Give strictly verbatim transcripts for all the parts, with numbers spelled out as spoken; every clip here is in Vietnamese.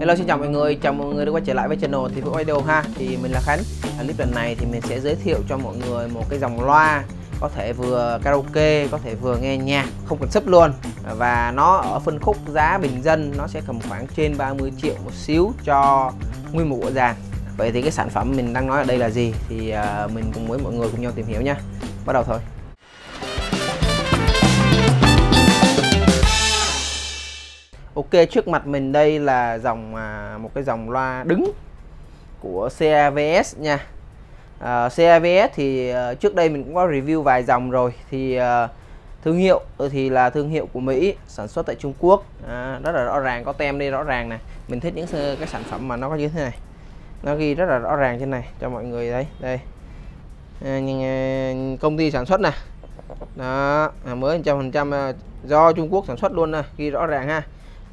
Hello, xin chào mọi người, chào mọi người đã quay trở lại với channel Thiên Vũ Audio ha. Thì mình là Khánh. Ở clip lần này thì mình sẽ giới thiệu cho mọi người một cái dòng loa có thể vừa karaoke, có thể vừa nghe nhạc, không cần sub luôn. Và nó ở phân khúc giá bình dân, nó sẽ tầm khoảng trên ba mươi triệu một xíu cho nguyên một bộ dàn. Vậy thì cái sản phẩm mình đang nói ở đây là gì thì mình cùng với mọi người cùng nhau tìm hiểu nha. Bắt đầu thôi. Ok, trước mặt mình đây là dòng một cái dòng loa đứng của xê a vê ét nha. à, xê a vê ét thì trước đây mình cũng có review vài dòng rồi. Thì thương hiệu thì là thương hiệu của Mỹ, sản xuất tại Trung Quốc, à, rất là rõ ràng, có tem đây rõ ràng này. Mình thích những cái sản phẩm mà nó có như thế này, nó ghi rất là rõ ràng trên này cho mọi người thấy. Đây, à, công ty sản xuất nè, đó, à, mới một trăm phần trăm do Trung Quốc sản xuất luôn nè, ghi rõ ràng ha.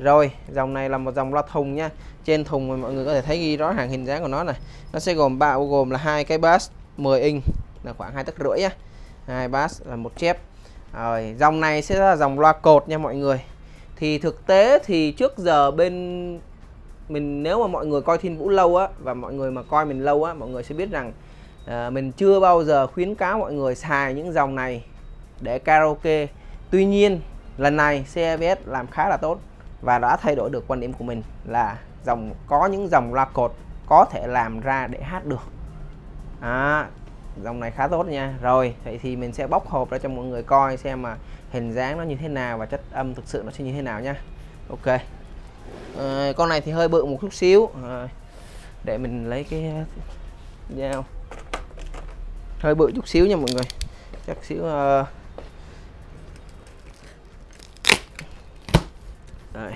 Rồi, dòng này là một dòng loa thùng nha. Trên thùng mọi người có thể thấy ghi rõ ràng hình dáng của nó này. Nó sẽ gồm bao gồm là hai cái bass mười inch là khoảng hai tấc rưỡi á. Hai bass là một chép. Rồi, dòng này sẽ là dòng loa cột nha mọi người. Thì thực tế thì trước giờ bên mình, nếu mà mọi người coi Thiên Vũ lâu á và mọi người mà coi mình lâu á, mọi người sẽ biết rằng à, mình chưa bao giờ khuyến cáo mọi người xài những dòng này để karaoke. Tuy nhiên, lần này xê a vê ét làm khá là tốt và đã thay đổi được quan điểm của mình là dòng có những dòng loa cột có thể làm ra để hát được. À, dòng này khá tốt nha. Rồi, vậy thì mình sẽ bóc hộp ra cho mọi người coi xem mà hình dáng nó như thế nào và chất âm thực sự nó sẽ như thế nào nha. Ok. À, con này thì hơi bự một chút xíu. À, để mình lấy cái dao. Hơi bự chút xíu nha mọi người. Chắc xíu uh... Đây.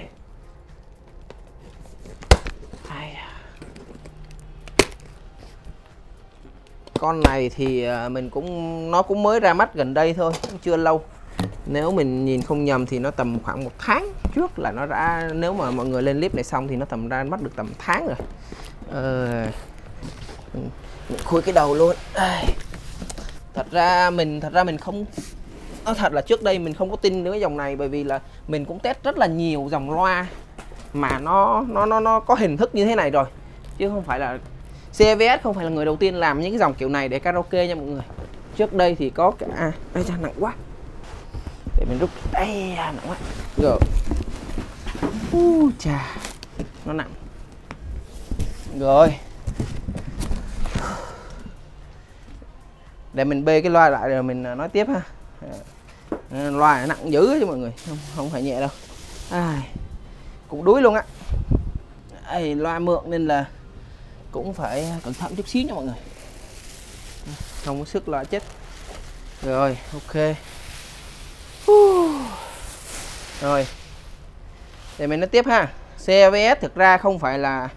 Con này thì mình cũng nó cũng mới ra mắt gần đây thôi, cũng chưa lâu. Nếu mình nhìn không nhầm thì nó tầm khoảng một tháng trước là nó đã, nếu mà mọi người lên clip này xong thì nó tầm ra mắt được tầm tháng rồi. Ờ, mình khui cái đầu luôn. Thật ra mình thật ra mình không Nói thật là trước đây mình không có tin đến cái dòng này, bởi vì là mình cũng test rất là nhiều dòng loa mà nó nó nó nó có hình thức như thế này rồi, chứ không phải là xê a vê ét không phải là người đầu tiên làm những cái dòng kiểu này để karaoke nha mọi người. Trước đây thì có cả à, đây cha, nặng quá. Để mình rút. Đây, nặng quá. Rồi. U chà. Nó nặng. Rồi. Để mình bê cái loa lại rồi mình nói tiếp ha. Loa nặng dữ chứ mọi người, không, không phải nhẹ đâu. À, cũng đuối luôn á. À, loa mượn nên là cũng phải cẩn thận chút xíu nha mọi người, không có sức loa chết. Rồi, ok. Rồi, để mình nói tiếp ha. xê a vê ét thực ra không phải là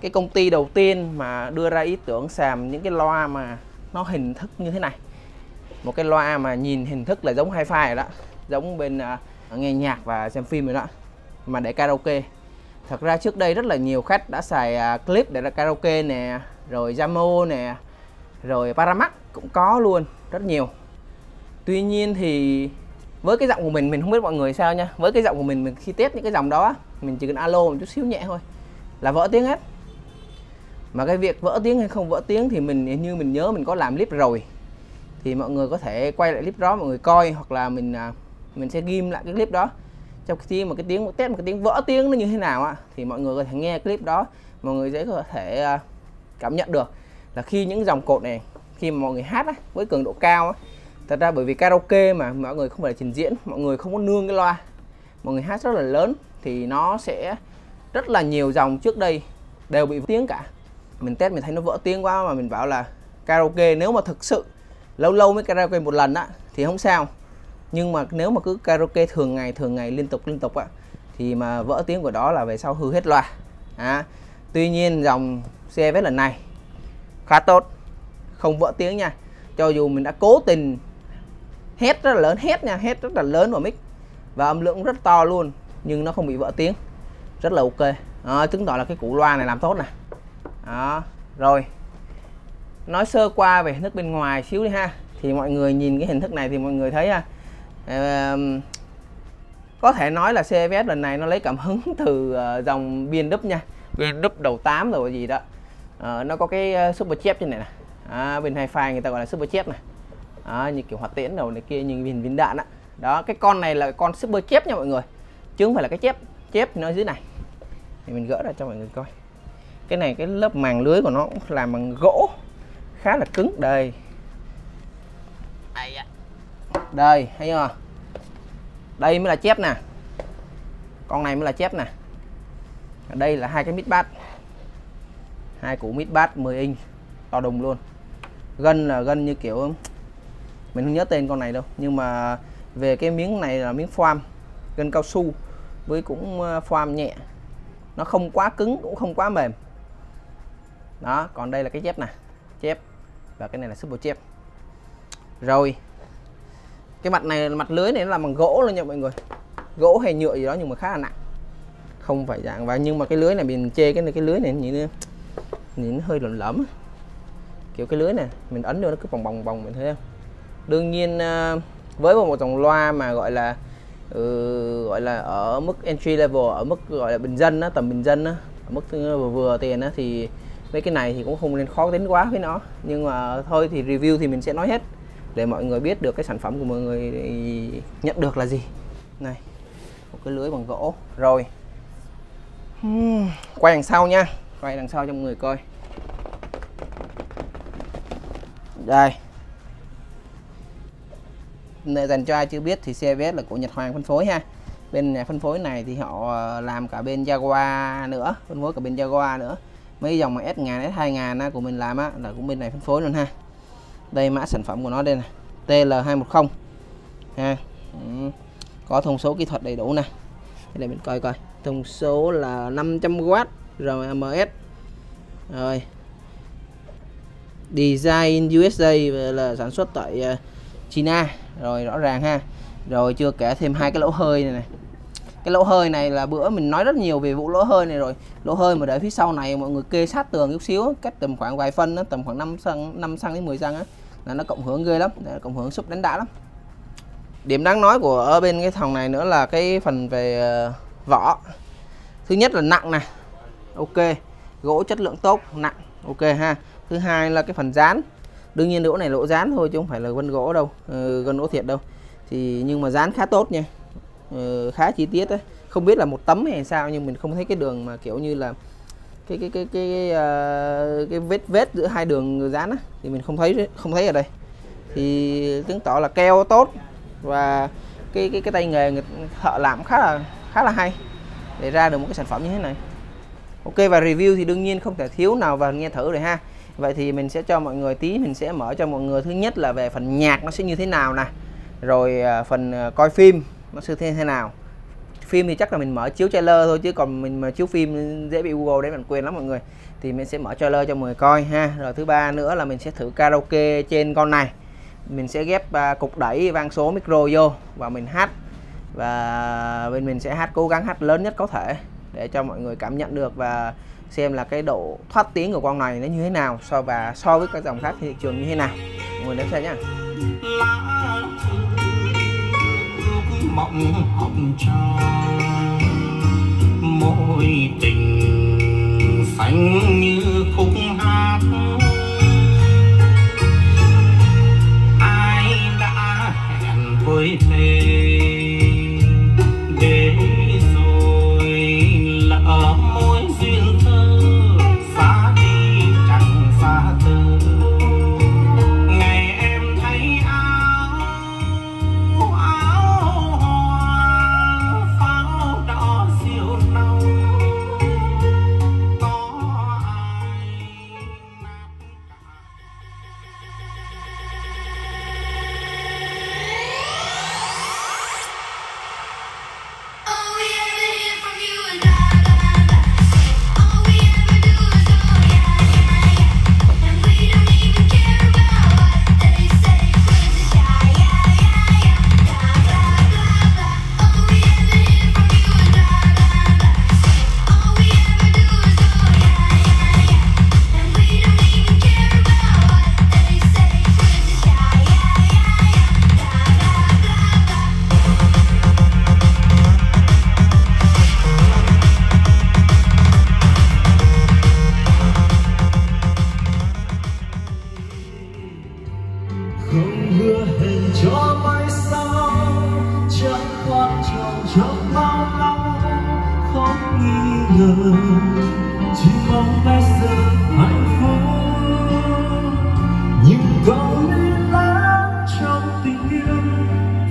cái công ty đầu tiên mà đưa ra ý tưởng làm những cái loa mà nó hình thức như thế này. Một cái loa mà nhìn hình thức là giống hi-fi rồi đó, giống bên uh, nghe nhạc và xem phim rồi đó, mà để karaoke. Thật ra trước đây rất là nhiều khách đã xài uh, clip để ra karaoke nè, rồi Jamo nè, rồi Paramax cũng có luôn, rất nhiều. Tuy nhiên thì với cái giọng của mình, mình không biết mọi người sao nha, với cái giọng của mình, mình khi test những cái dòng đó, mình chỉ cần alo một chút xíu nhẹ thôi là vỡ tiếng hết. Mà cái việc vỡ tiếng hay không vỡ tiếng thì mình như mình nhớ mình có làm clip rồi, thì mọi người có thể quay lại clip đó mọi người coi, hoặc là mình mình sẽ ghim lại cái clip đó. Trong khi mà cái tiếng test một cái tiếng vỡ tiếng nó như thế nào á, thì mọi người có thể nghe clip đó, mọi người sẽ có thể cảm nhận được là khi những dòng cột này khi mà mọi người hát á, với cường độ cao á, thật ra bởi vì karaoke mà mọi người không phải là trình diễn, mọi người không có nương cái loa, mọi người hát rất là lớn, thì nó sẽ rất là nhiều dòng trước đây đều bị tiếng cả. Mình test mình thấy nó vỡ tiếng quá mà mình bảo là karaoke, nếu mà thực sự lâu lâu mới karaoke một lần á thì không sao, nhưng mà nếu mà cứ karaoke thường ngày thường ngày liên tục liên tục á thì mà vỡ tiếng của đó là về sau hư hết loa. À, tuy nhiên dòng xê a vê ét lần này khá tốt, không vỡ tiếng nha, cho dù mình đã cố tình hét rất là lớn, hét nha hét rất là lớn vào mic và âm lượng rất to luôn, nhưng nó không bị vỡ tiếng, rất là ok. À, chứng tỏ là cái củ loa này làm tốt nè. Đó, rồi. Nói sơ qua về hình thức bên ngoài xíu đi ha. Thì mọi người nhìn cái hình thức này thì mọi người thấy ha, Có thể nói là xê vê ét lần này nó lấy cảm hứng từ uh, dòng B and W nha, B and W đầu tám rồi gì đó. Uh, nó có cái uh, super chép trên này nè, à, bên hi-fi người ta gọi là super chép này, à, như kiểu hoạt tiễn đầu này kia, nhìn viên viên đạn đó. Đó, cái con này là con super chép nha mọi người, chứ không phải là cái chép chép nó dưới này. Thì mình gỡ ra cho mọi người coi. Cái này cái lớp màng lưới của nó cũng làm bằng gỗ khá là cứng, đây đây thấy chưa, đây mới là chép nè, con này mới là chép nè. Ở đây là hai cái mít bát, hai củ mít bát mười inch to đùng luôn. Gân là gân như kiểu mình không nhớ tên con này đâu, nhưng mà về cái miếng này là miếng foam gân cao su với cũng foam nhẹ, nó không quá cứng cũng không quá mềm đó. Còn đây là cái chép nè, chép, và cái này là super chép. Rồi cái mặt này, mặt lưới này nó làm bằng gỗ luôn nha mọi người, gỗ hay nhựa gì đó nhưng mà khá là nặng, không phải dạng và nhưng mà cái lưới này mình chê cái này, cái lưới này nhìn nhìn hơi lởm lởm, kiểu cái lưới này mình ấn vô nó cứ vòng vòng vòng, mình thấy không. Đương nhiên với một dòng loa mà gọi là ừ, gọi là ở mức entry level, ở mức gọi là bình dân á, tầm bình dân á, ở mức vừa vừa tiền á, thì với cái này thì cũng không nên khó tính quá với nó. Nhưng mà thôi thì review thì mình sẽ nói hết để mọi người biết được cái sản phẩm của mọi người nhận được là gì. Này, một cái lưới bằng gỗ. Rồi hmm, quay đằng sau nha, quay đằng sau cho mọi người coi. Đây, dành cho ai chưa biết thì xê vê ét là của Nhật Hoàng phân phối ha. Bên nhà phân phối này thì họ làm cả bên Jaguar nữa, phân phối cả bên Jaguar nữa. Mấy dòng mà S ngàn, S hai ngàn của mình làm á, là cũng bên này phân phối luôn ha. Đây mã sản phẩm của nó đây nè, T L hai một không ha. Ừ, có thông số kỹ thuật đầy đủ nè. Đây mình coi coi, thông số là năm trăm oát R M S. Rồi Design u ét a là sản xuất tại China, rồi rõ ràng ha. Rồi chưa kể thêm hai cái lỗ hơi này này. Cái lỗ hơi này là bữa mình nói rất nhiều về vụ lỗ hơi này rồi. Lỗ hơi mà để phía sau này mọi người kê sát tường chút xíu, cách tầm khoảng vài phân đó, tầm khoảng năm xăng đến mười xăng á, là nó cộng hưởng ghê lắm, nó cộng hưởng súp đánh đã lắm. Điểm đáng nói của ở bên cái thòng này nữa là cái phần về vỏ. Thứ nhất là nặng nè, ok, gỗ chất lượng tốt, nặng, ok ha. Thứ hai là cái phần dán, đương nhiên lỗ này lỗ dán thôi chứ không phải là gân gỗ đâu, ừ, gân gỗ thiệt đâu. Thì nhưng mà dán khá tốt nha, ừ, khá chi tiết đấy. Không biết là một tấm hay sao nhưng mình không thấy cái đường mà kiểu như là cái cái cái cái cái, cái vết vết giữa hai đường dán á, thì mình không thấy không thấy ở đây. Thì chứng tỏ là keo tốt và cái cái cái tay nghề người thợ làm khá là khá là hay để ra được một cái sản phẩm như thế này. Ok, và review thì đương nhiên không thể thiếu nào vào nghe thử rồi ha. Vậy thì mình sẽ cho mọi người tí, mình sẽ mở cho mọi người thứ nhất là về phần nhạc nó sẽ như thế nào nè. Rồi phần coi phim nó sẽ thế nào. Phim thì chắc là mình mở chiếu trailer thôi, chứ còn mình mà chiếu phim dễ bị Google đấy bản quyền lắm mọi người. Thì mình sẽ mở trailer cho mọi người coi ha. Rồi thứ ba nữa là mình sẽ thử karaoke trên con này. Mình sẽ ghép cục đẩy vang số micro vô và mình hát. Và bên mình sẽ hát, cố gắng hát lớn nhất có thể để cho mọi người cảm nhận được và xem là cái độ thoát tiếng của con này nó như thế nào so và so với các dòng khác thị trường như thế nào. Mọi người đón xem nhá. Mộng hồng tròn môi tình xanh như khúc hát, ai đã hẹn với thề để rồi lỡ mối duyên thơ xa đi chẳng xa tơ. Ngày em thấy áo áo hoa pháo đỏ siêu nâu có chỉ mong bây giờ hạnh phúc, nhưng cậu nên lắm trong tình yêu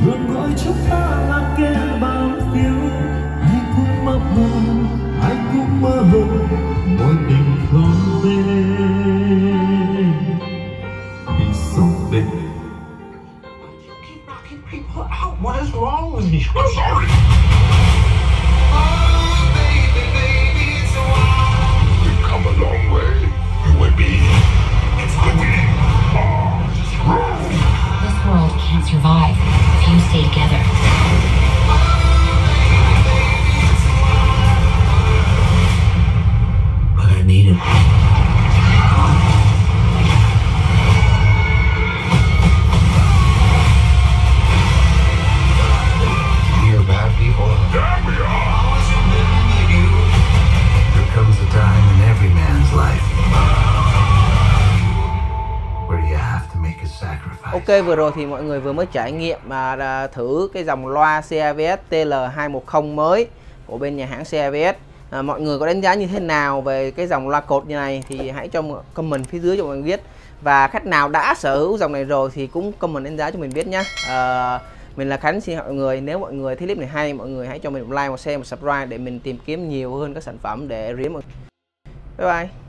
luôn gọi chúng ta là kẻ bám phiếu. Ai cũng mơ mơ, ai cũng mơ hồ, mỗi mình không nên vì sống bên. What is wrong with me? I'm sorry. Survive if you stay together. But I need him. We are bad people. Yeah, we are. There comes a time in every man's life. Ok, vừa rồi thì mọi người vừa mới trải nghiệm à, thử cái dòng loa xê a vê ét T L hai một không mới của bên nhà hãng xê a vê ét. à, Mọi người có đánh giá như thế nào về cái dòng loa cột như này thì hãy cho comment phía dưới cho mọi người biết. Và khách nào đã sở hữu dòng này rồi thì cũng comment đánh giá cho mình biết nhé. à, Mình là Khánh, xin hỏi mọi người, nếu mọi người thấy clip này hay, mọi người hãy cho mình một like, một share, một subscribe để mình tìm kiếm nhiều hơn các sản phẩm để review. Bye bye.